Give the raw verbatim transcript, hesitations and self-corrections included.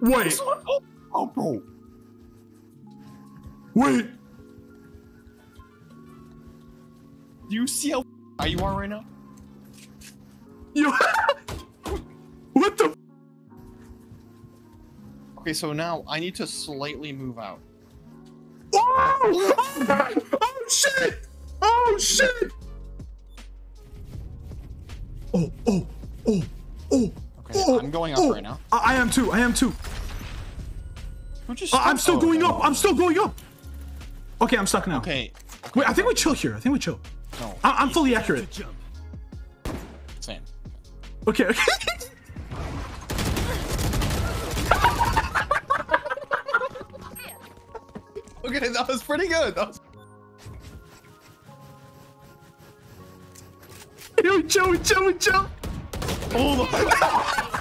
Wait. Oh, bro. Wait. Do you see how high you are right now? You. What the? Okay, so now I need to slightly move out. Oh! Oh, oh shit! Oh shit! Oh! Oh! Oh! Oh! Okay, oh, I'm going up oh, right now. I, I am too. I am too. Just uh, I'm still oh, going okay. up. I'm still going up. Okay, I'm stuck now. Okay. okay. Wait, I think we chill here. I think we chill. No. I I'm fully accurate. Jump. Same. Okay. Okay. Okay, that was pretty good. That was... Yo, chill, chill, chill. Oh my God.